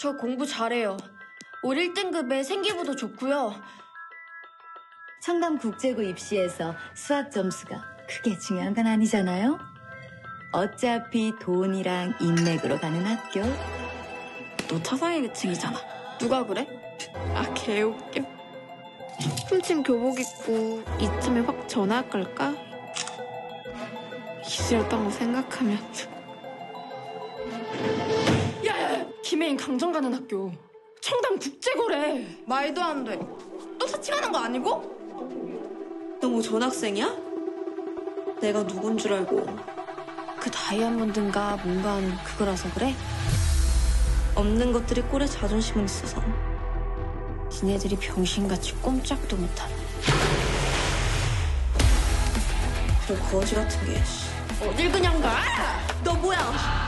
저 공부 잘해요. 올 1등급에 생기부도 좋고요. 청담 국제고 입시에서 수학 점수가 크게 중요한 건 아니잖아요. 어차피 돈이랑 인맥으로 가는 학교. 너 차상위 계층이잖아. 누가 그래? 아, 개웃겨. 훔친 교복 입고 이쯤에 확 전화 걸까? 기절했던 거 생각하면. 야! 김해인 강정 가는 학교 청담 국제고래. 말도 안 돼. 또 사칭하는 거 아니고? 너 뭐 전학생이야? 내가 누군 줄 알고. 그 다이아몬드인가 뭔가 하는 그거라서 그래? 없는 것들이 꼴에 자존심은 있어서. 니네들이 병신같이 꼼짝도 못하네. 너 거지 같은 게. 어딜 그냥 가! 너 뭐야!